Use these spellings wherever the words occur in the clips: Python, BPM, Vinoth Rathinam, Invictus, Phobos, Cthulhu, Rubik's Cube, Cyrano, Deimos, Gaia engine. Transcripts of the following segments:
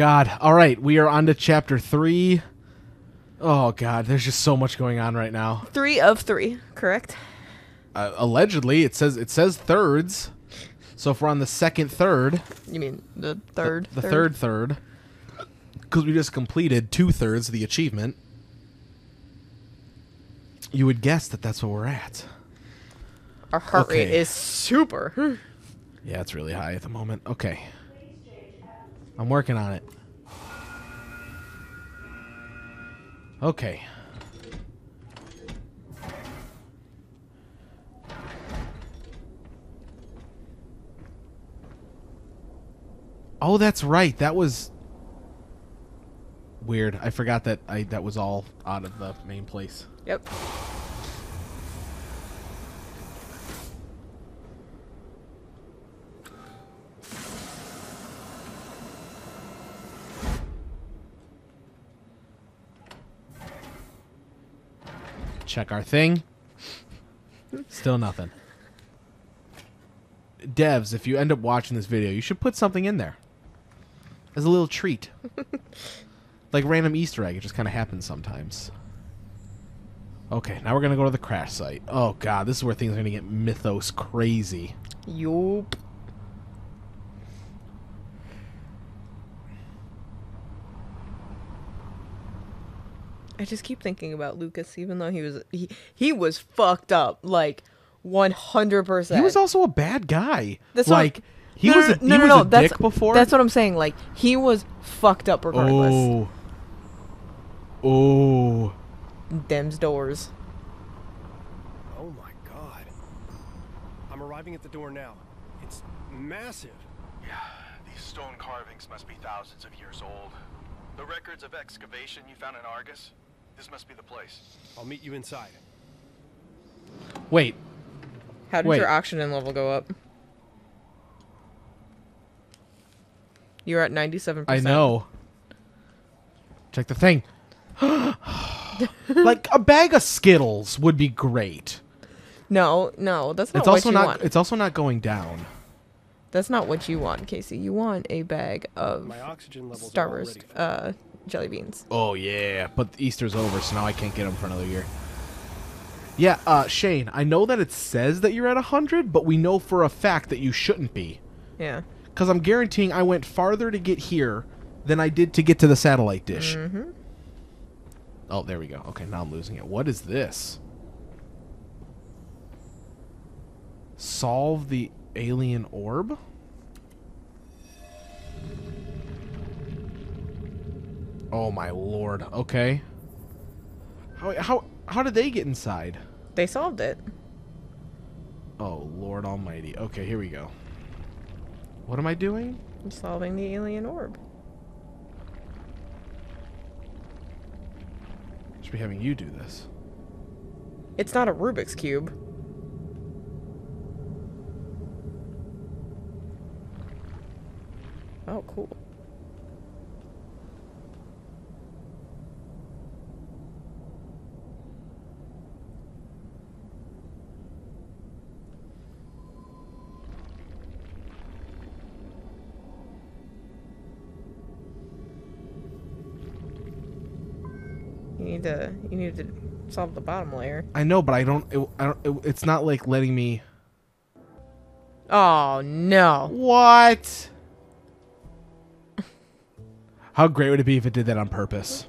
God. All right, we are on to chapter 3. Oh, God, there's just so much going on right now. 3 of 3, correct? Allegedly, it says thirds. So if we're on the second third... You mean the third? The third third. Because we just completed 2/3 of the achievement. You would guess that that's what we're at. Our heart rate is super. Yeah, it's really high at the moment. Okay. I'm working on it. Okay. Oh, that's right. That was... weird. I forgot that that was all out of the main place. Yep. Check our thing. Still nothing. Devs, if you end up watching this video, you should put something in there as a little treat. Like random Easter egg. It just kind of happens sometimes. Okay, now we're going to go to the crash site. Oh, God. This is where things are going to get mythos crazy. Yup. I just keep thinking about Lucas, even though he was fucked up, like 100%. He was also a bad guy. That's like he was a dick before. That's what I'm saying. Like he was fucked up regardless. Oh, oh, them's doors. Oh my God! I'm arriving at the door now. It's massive. Yeah, these stone carvings must be thousands of years old. The records of excavation you found in Argus. This must be the place. I'll meet you inside. Wait. How did your oxygen level go up? You're at 97%. I know. Check the thing. Like a bag of Skittles would be great. No, no, that's not what you want. It's also not going down. That's not what you want, Casey. You want a bag of Starburst jelly beans. Oh, yeah. But Easter's over, so now I can't get them for another year. Yeah, Shane, I know that it says that you're at 100, but we know for a fact that you shouldn't be. Yeah. Because I'm guaranteeing I went farther to get here than I did to get to the satellite dish. Mm-hmm. Oh, there we go. Okay, now I'm losing it. What is this? Solve the... alien orb? Oh my lord. Okay. How did they get inside? They solved it. Oh lord almighty. Okay, here we go. What am I doing? I'm solving the alien orb. Should be having you do this. It's not a Rubik's Cube. Oh, cool. You need to solve the bottom layer. I know, but it's not like letting me. Oh, no. What? How great would it be if it did that on purpose?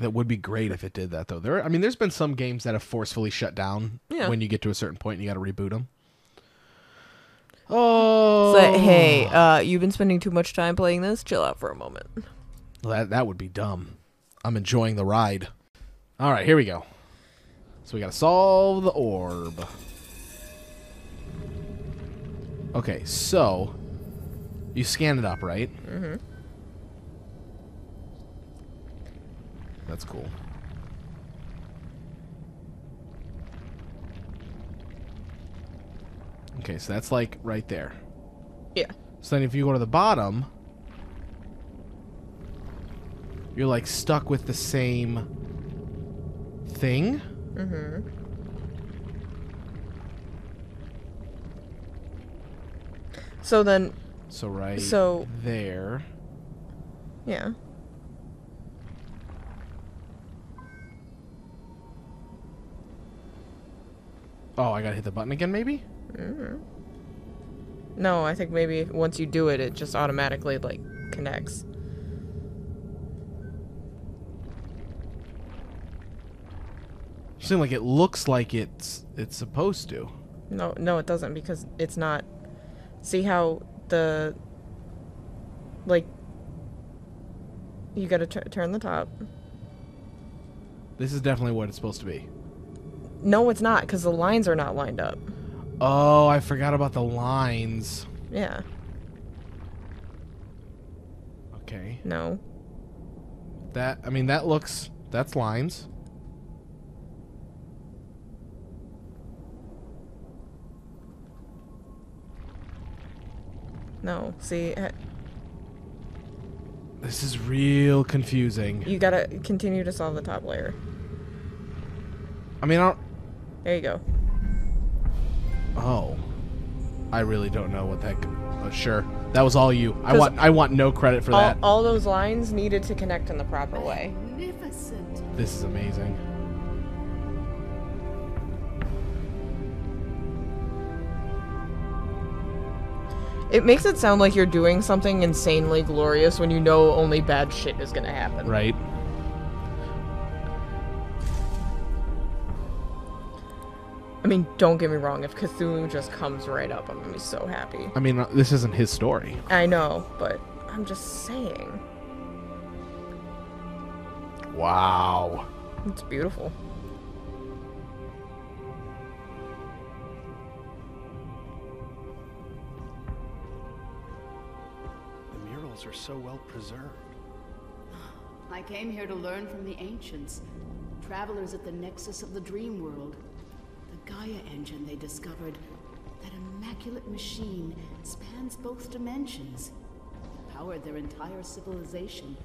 That would be great if it did that, though. I mean, there's been some games that have forcefully shut down when you get to a certain point and you got to reboot them. Oh. So, hey, you've been spending too much time playing this. Chill out for a moment. Well, that would be dumb. I'm enjoying the ride. All right, here we go. So we got to solve the orb. Okay, so you scan it up, right? Mm-hmm. That's cool. Okay, so that's like right there. Yeah. So then if you go to the bottom, you're like stuck with the same thing. Mm-hmm. So then... So right there... Yeah. Oh, I gotta hit the button again, maybe? Mm-hmm. No, I think maybe once you do it, it just automatically, like, connects. Seems like it looks like it's supposed to. No, no, it doesn't, because it's not. See how the, like, you gotta turn the top. This is definitely what it's supposed to be. No, it's not, because the lines are not lined up. Oh, I forgot about the lines. Yeah. Okay. No. That, I mean, that looks, that's lines. No, see. This is real confusing. You gotta continue to solve the top layer. I mean, I don't... There you go. Oh. I really don't know what that... Oh, sure. That was all you. I want no credit for that. All those lines needed to connect in the proper way. Magnificent. This is amazing. It makes it sound like you're doing something insanely glorious when you know only bad shit is gonna happen. Right. I mean, don't get me wrong. If Cthulhu just comes right up, I'm gonna be so happy. I mean, this isn't his story. I know, but I'm just saying. Wow. It's beautiful. Are so well preserved. I came here to learn from the ancients, travelers at the nexus of the dream world. The Gaia engine they discovered, that immaculate machine, spans both dimensions, powered their entire civilization,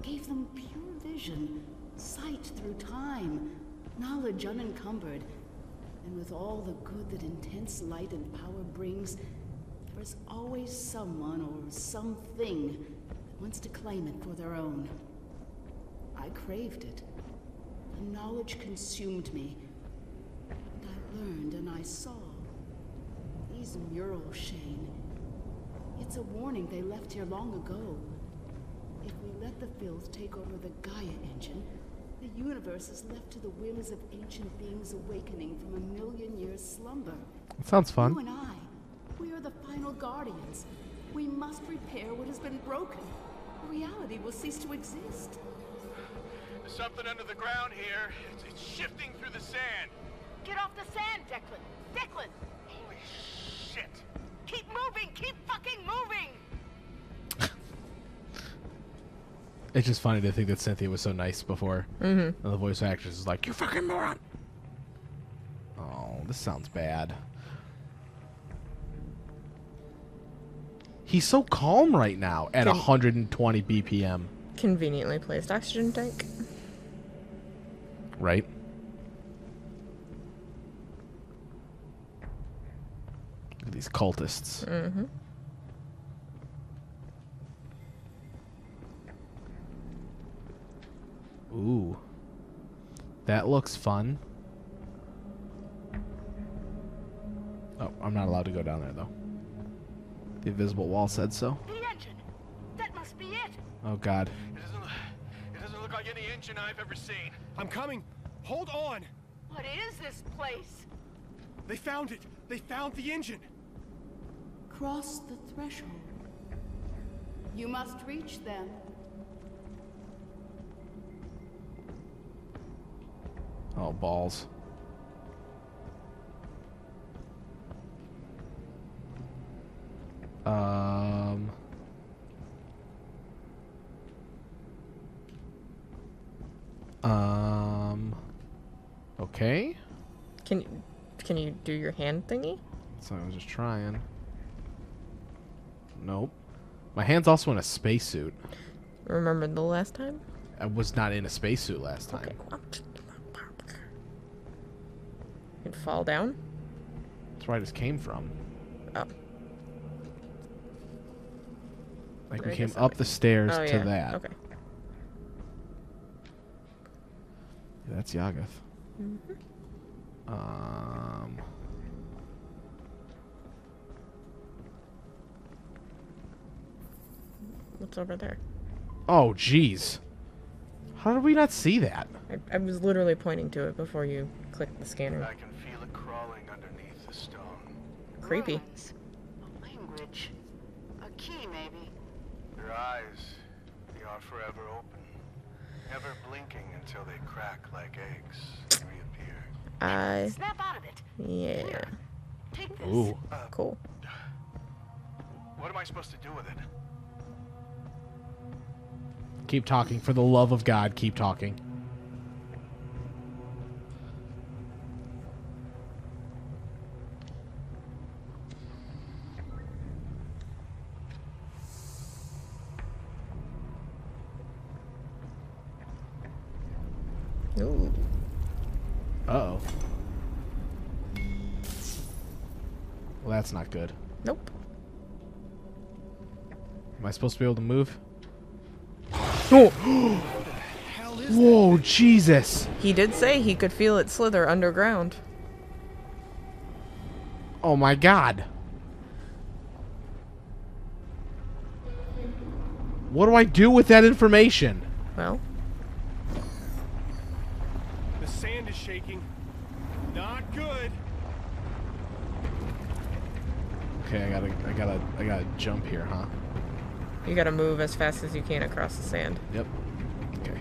gave them pure vision, sight through time, knowledge unencumbered, and with all the good that intense light and power brings, there's always someone or something that wants to claim it for their own. I craved it. The knowledge consumed me. And I learned and I saw. These murals, Shane. It's a warning they left here long ago. If we let the filth take over the Gaia engine, the universe is left to the whims of ancient beings awakening from a 1,000,000 years slumber. That sounds fun. You and I. We are the final guardians. We must repair what has been broken. Reality will cease to exist. There's something under the ground here. It's shifting through the sand. Get off the sand, Declan. Declan! Holy shit. Keep moving. Keep fucking moving. It's just funny to think that Cynthia was so nice before. Mm-hmm. And the voice actress is like, you fucking moron. Oh, this sounds bad. He's so calm right now at 120 BPM. Conveniently placed oxygen tank. Right. Look at these cultists. Mm-hmm. Ooh. That looks fun. Oh, I'm not allowed to go down there, though. The invisible wall said so. The engine. That must be it. Oh God. It doesn't look like any engine I've ever seen. I'm coming. Hold on. What is this place? They found it. They found the engine. Cross the threshold. You must reach them. Oh balls. Okay. Can you do your hand thingy? So I was just trying. Nope. My hand's also in a spacesuit. Remember the last time? I was not in a spacesuit last time. Okay. You'd fall down? That's where I just came from. Oh. Like we came up the stairs to that. Okay. Yeah, that's Yagath. Mm-hmm. What's over there? Oh, jeez. How did we not see that? I was literally pointing to it before you clicked the scanner. I can feel it crawling underneath the stone. Creepy. Drawings. A language. A key, maybe. Your eyes, they are forever open. Never blinking until they crack like eggs and reappear. Snap out of it. Yeah. Here. Take this. Ooh. Cool. What am I supposed to do with it? Keep talking. For the love of God, keep talking. Ooh. Uh-oh. Well, that's not good. Nope. Am I supposed to be able to move? Oh. Whoa, Jesus. He did say he could feel it slither underground. Oh my God. What do I do with that information? Well. The sand is shaking. Not good. Okay, I gotta jump here, huh? You gotta move as fast as you can across the sand. Yep. Okay.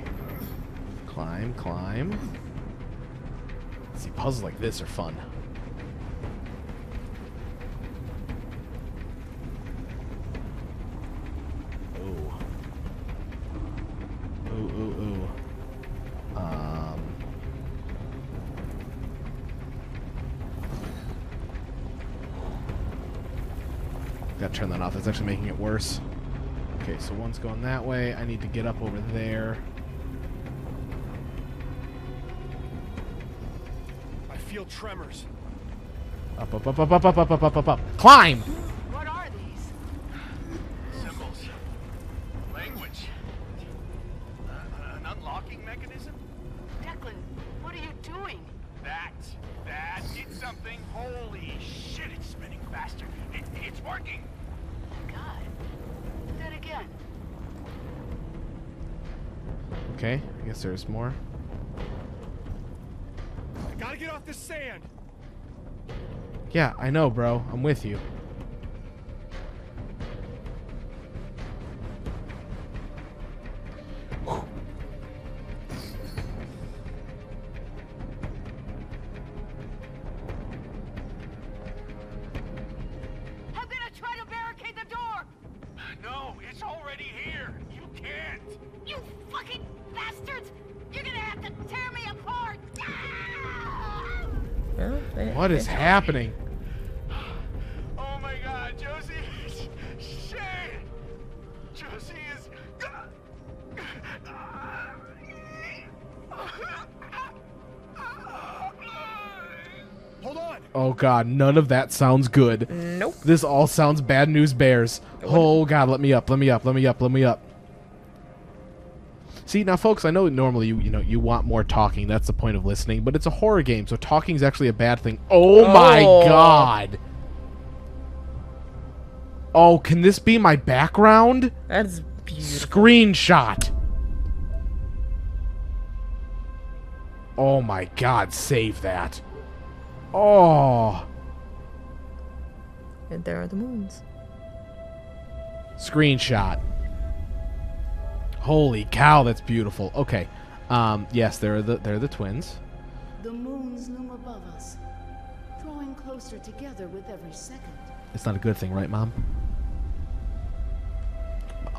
Climb, climb. See, puzzles like this are fun. Ooh. Ooh, ooh, ooh. Gotta turn that off. That's actually making it worse. Okay, so one's going that way. I need to get up over there. I feel tremors. Up, up, up, up, up, up, up, up, up, up, up. Climb! What are these? Symbols. Language. An unlocking mechanism? Declan, what are you doing? That did something. Holy shit, it's spinning faster. It's working. God. Okay, I guess there's more. I gotta get off this sand. Yeah, I know, bro. I'm with you. Whew. I'm gonna try to barricade the door. No, it's already here. You can't. You fucking bastards! You're gonna have to tear me apart. Ah! What is happening? Oh my God, Josie! Shit! Josie is. Hold on. Oh God, none of that sounds good. Nope. This all sounds bad news bears. Oh God, let me up, let me up, let me up, let me up. See, now folks, I know normally you want more talking. That's the point of listening, but it's a horror game, so talking is actually a bad thing. Oh, my God. Oh, can this be my background? That's beautiful. Screenshot. Oh my God, save that. Oh. And there are the moons. Screenshot. Holy cow, that's beautiful. Okay. Yes, they're the twins. The moons loom above us, drawing closer together with every second. It's not a good thing, right, Mom?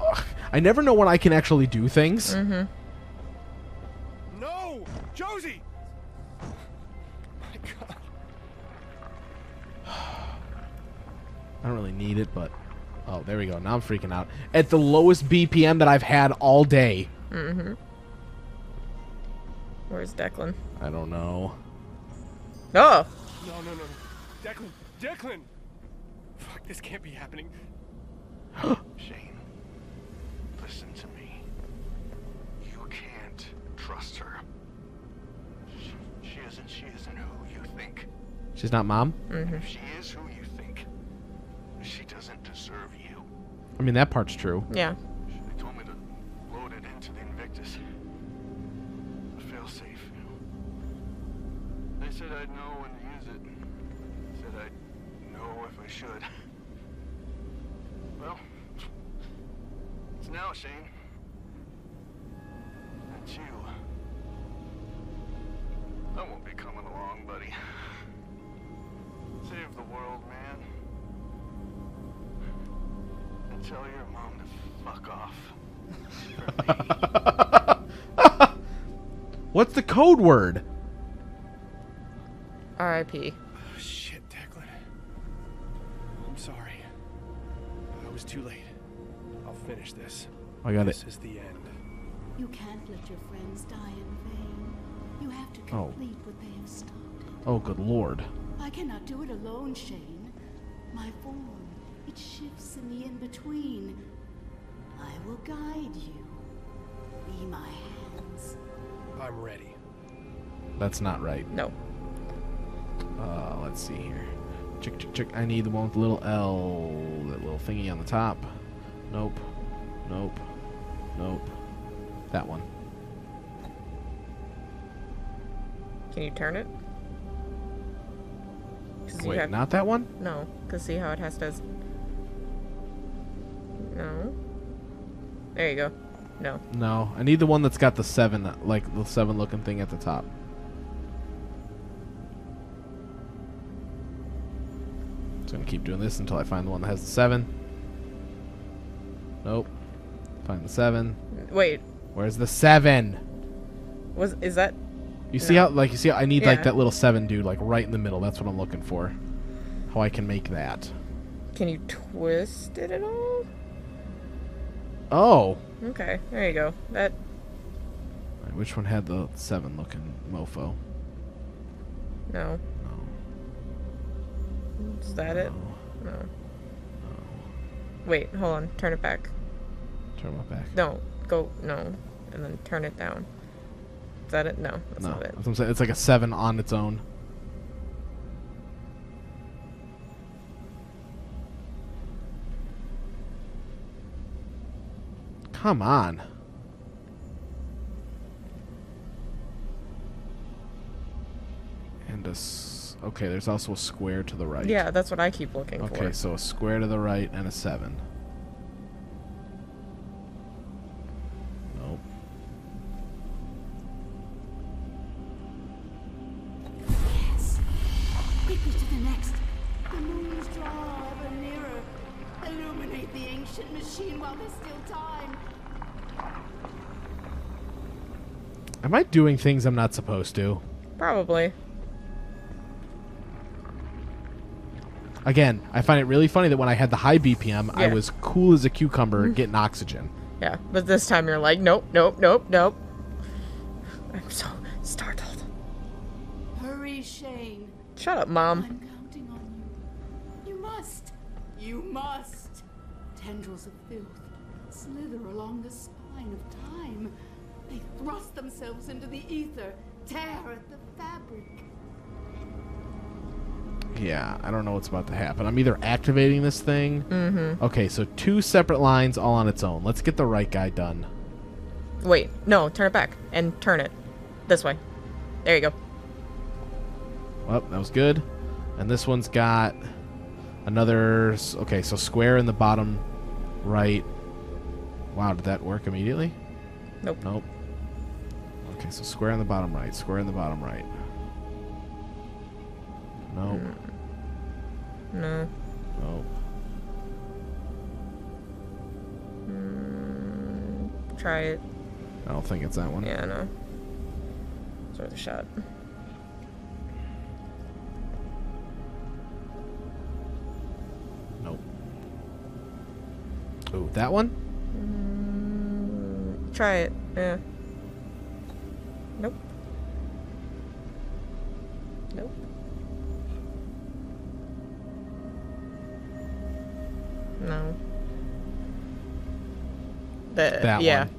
Ugh, I never know when I can actually do things. Mm-hmm. No! Josie! My God. I don't really need it, but... Oh, there we go. Now I'm freaking out. At the lowest BPM that I've had all day. Mm-hmm. Where's Declan? I don't know. Oh! No, no, no. Declan! Declan! Fuck, this can't be happening. Shane. listen to me. You can't trust her. She isn't who you think. She's not Mom? Mm-hmm. If she is who you think, she doesn't deserve you. I mean, that part's true. Yeah. They told me to load it into the Invictus. Fail-safe. They said I'd know when to use it. They said I'd know if I should. Well, it's now, Shane. That's you. I won't be coming along, buddy. Save the world, man. And tell your mom to fuck off. What's the code word? R.I.P. Oh, shit, Declan. I'm sorry. I was too late. I'll finish this. I got it. This is the end. You can't let your friends die in vain. You have to complete what they have started. Oh, good lord. I cannot do it alone, Shane. My form, it shifts in the in-between. I will guide you. Be my hands. I'm ready. That's not right. No. Let's see here. Check, check, check. I need the one with the little L, that little thingy on the top. Nope. Nope. Nope. That one. Can you turn it? Wait, have... not that one? No, because see how it has to... No. There you go. No. No, I need the one that's got the 7, like the 7 looking thing at the top. So I'm going to keep doing this until I find the one that has the 7. Nope. Find the 7. Wait. Where's the 7? Is that... You see how, like, you see how I need, like, that little 7 dude, like, right in the middle. That's what I'm looking for. How I can make that. Can you twist it at all? Oh. Okay, there you go. That. All right, which one had the 7 looking mofo? No. No. Is that it? No. No. Wait, hold on. Turn it back. Turn it back. No. Go, no. And then turn it down. Is that it? No, that's not it. That's what I'm saying. It's like a 7 on its own. Come on. And okay, there's also a square to the right. Yeah, that's what I keep looking for. Okay, so a square to the right and a 7. Am I doing things I'm not supposed to? Probably. Again, I find it really funny that when I had the high BPM, I was cool as a cucumber getting oxygen. Yeah, but this time you're like, nope, nope, nope, nope. I'm so startled. Hurry, Shane. Shut up, Mom. I'm counting on you. You must. You must. Tendrils of filth slither along the spine of time. They thrust themselves into the ether, tear at the fabric. Yeah, I don't know what's about to happen. I'm either activating this thing. Mm-hmm. Okay, so 2 separate lines all on its own. Let's get the right guy done. Wait, no, turn it back and turn it this way. There you go. Well, that was good. And this one's got another... Okay, so square in the bottom right. Wow, did that work immediately? Nope. Nope. Okay, so square in the bottom right. Square in the bottom right. Nope. No. Nope. Try it. I don't think it's that one. Yeah, no. It's worth a shot. Nope. Ooh, that one? Try it. Yeah. Nope. Nope. No. That one.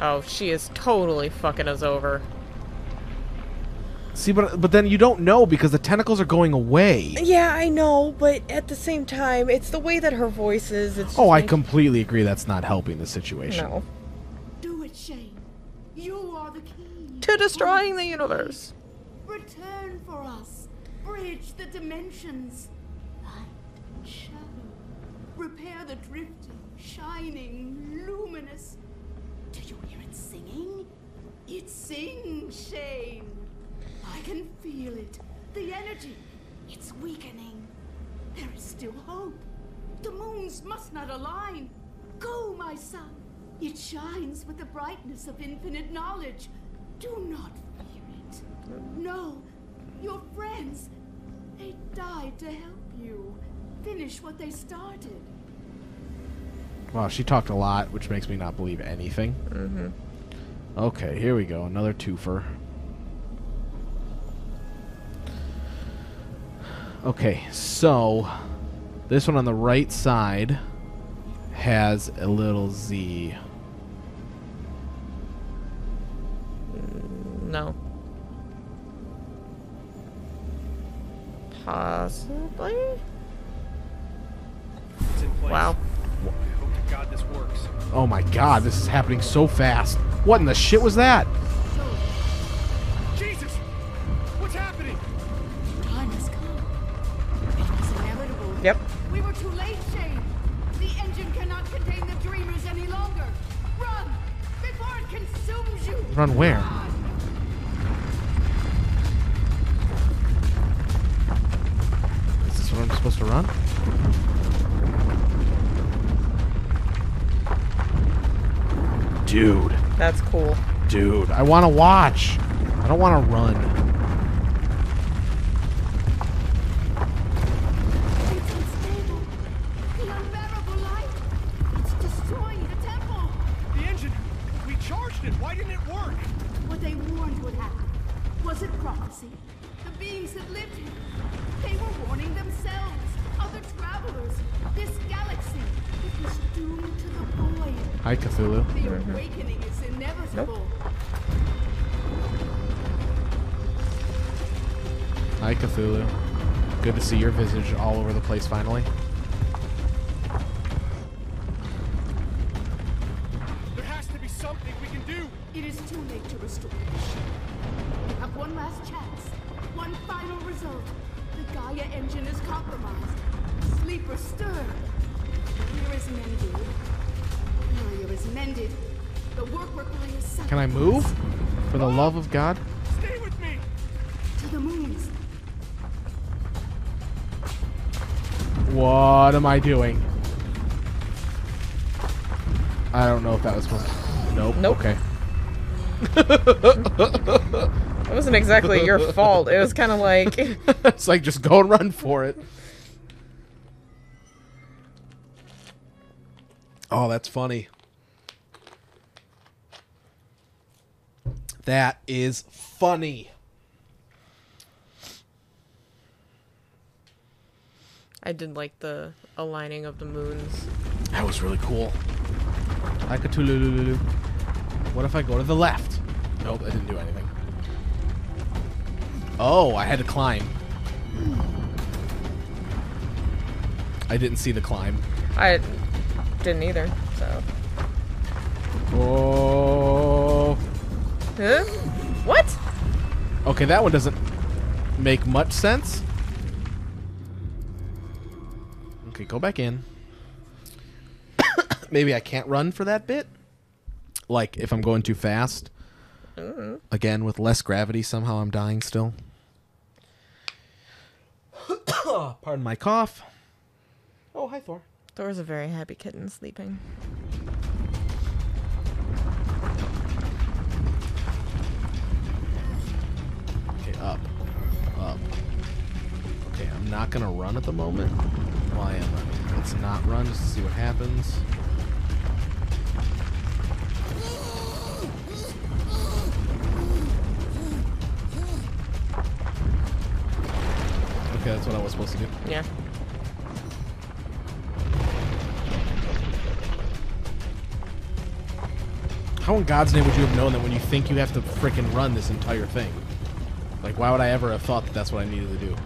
Oh, she is totally fucking us over. See, but then you don't know because the tentacles are going away. Yeah, I know, but at the same time, it's the way that her voice is. It's oh, I completely agree. That's not helping the situation. No. Do it, Shane. You are the key to destroying the universe. Return for us. Bridge the dimensions. Light and shadow. Repair the drifting, shining, luminous. Do you hear it singing? It sings, Shane. I can feel it. The energy. It's weakening. There is still hope. The moons must not align. Go, my son. It shines with the brightness of infinite knowledge. Do not fear it. No. Your friends, they died to help you finish what they started. Wow, she talked a lot, which makes me not believe anything. Mm-hmm. Okay, here we go. Another twofer. Okay, so this one on the right side has a little Z. No. Possibly? It's in place. Wow. I hope to God this works. Oh my God, this is happening so fast. What in the shit was that? Jesus! What's happening? Yep. We were too late, Shane. The engine cannot contain the dreamers any longer. Run before it consumes you. Run where? God. Is this where I'm supposed to run? Dude. That's cool. Dude, I want to watch. I don't want to run. Hi, Cthulhu. The awakening is inevitable. Nope. Hi, Cthulhu. Good to see your visage all over the place finally. There has to be something we can do. It is too late to restore the ship. We have one last chance. One final result. The Gaia engine is compromised. Sleeper stir. Here is Mendy. Is mended. The work we're doing is success. Can I move? For the love of God. Stay with me. To the moons. What am I doing? I don't know if that was supposed to... Nope. Okay. It wasn't exactly your fault. It was kind of like... It's like, just go and run for it. Oh, that's funny. That is funny. I did like the aligning of the moons. That was really cool. Like a Cthulhu. What if I go to the left? Nope, I didn't do anything. Oh, I had to climb. I didn't see the climb. I didn't either, so... Oh... Huh? What? Okay, that one doesn't make much sense. Okay, go back in. Maybe I can't run for that bit. Like, if I'm going too fast. Again, with less gravity, somehow I'm dying still. Pardon my cough. Oh, hi, Thor. Thor's a very happy kitten sleeping. Up. Okay, I'm not gonna run at the moment. Well, I am running. Let's not run just to see what happens. Okay, that's what I was supposed to do. Yeah. how in God's name would you have known that when you think you have to frickin' run this entire thing? Like, why would I ever have thought that that's what I needed to do?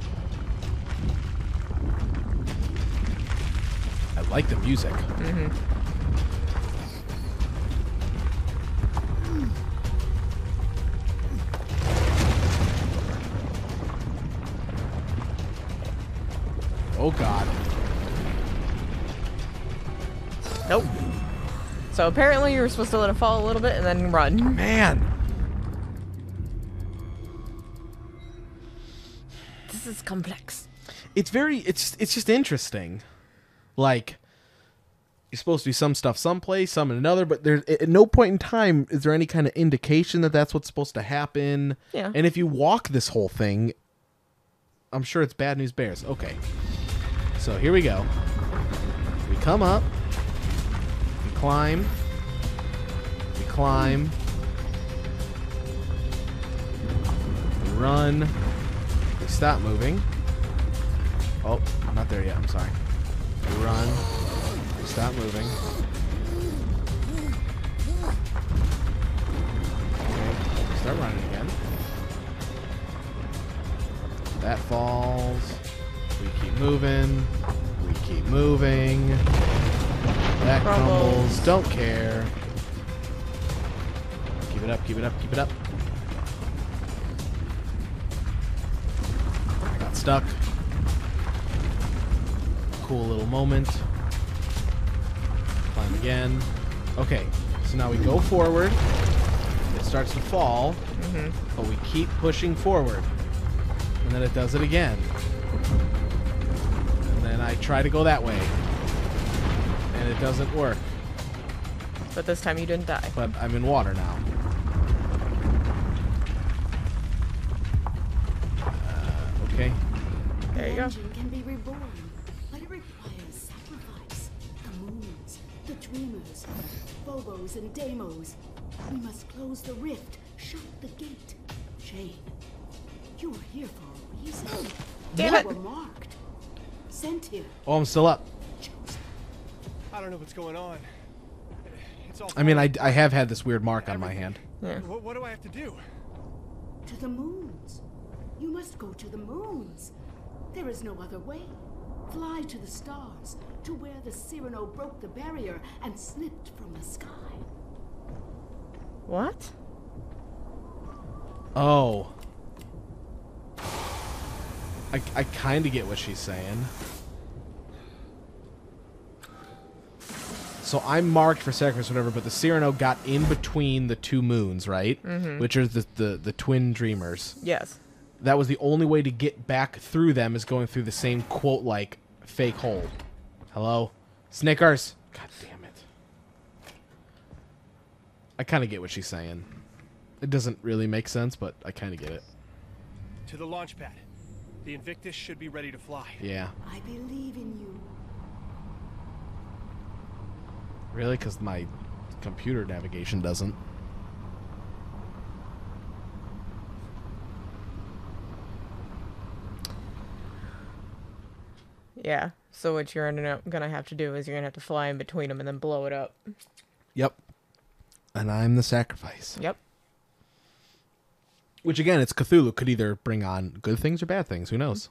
I like the music. Mm-hmm. Oh God. Nope. So apparently you're supposed to let it fall a little bit and then run. Man. This is complex. It's very, it's just interesting. Like, you're supposed to do some stuff someplace, some in another, but there's, at no point in time is there any kind of indication that that's what's supposed to happen. Yeah. And if you walk this whole thing, I'm sure it's bad news bears. Okay. So here we go. We come up. We climb. We climb. We run. We stop moving. Oh, I'm not there yet. I'm sorry. We run. We stop moving. Okay. We start running again. That falls. We keep moving. We keep moving. That crumbles. Don't care. Keep it up, keep it up, keep it up. I got stuck. Cool little moment. Climb again. Okay, so now we go forward. It starts to fall, but we keep pushing forward. And then it does it again. And then I try to go that way. And it doesn't work. But this time you didn't die. But I'm in water now. Okay. There you go. Engine can be reborn, but it requires sacrifice. The moons, the dreamers, Phobos and Deimos. We must close the rift, shut the gate, chain. You were here for a reason. Damn it. You were marked. Sent here. Oh, I'm still up. I don't know what's going on. It's all. I mean, I have had this weird mark on my hand. Yeah. What do I have to do? To the moons. You must go to the moons. There is no other way. Fly to the stars, to where the Cyrano broke the barrier and slipped from the sky. What? Oh. I kind of get what she's saying. So I'm marked for sacrifice, whatever, but the Cyrano got in between the two moons, right? Mm-hmm. Which are the twin dreamers. Yes. That was the only way to get back through them is going through the same, quote, like, fake hole. Hello? Snickers! God damn it. I kind of get what she's saying. It doesn't really make sense, but I kind of get it. To the launch pad. The Invictus should be ready to fly. Yeah. I believe in you. Really? Because my computer navigation doesn't. Yeah. So what you're going to have to do is you're going to have to fly in between them and then blow it up. Yep. And I'm the sacrifice. Yep. Which, again, it's Cthulhu. Could either bring on good things or bad things. Who knows?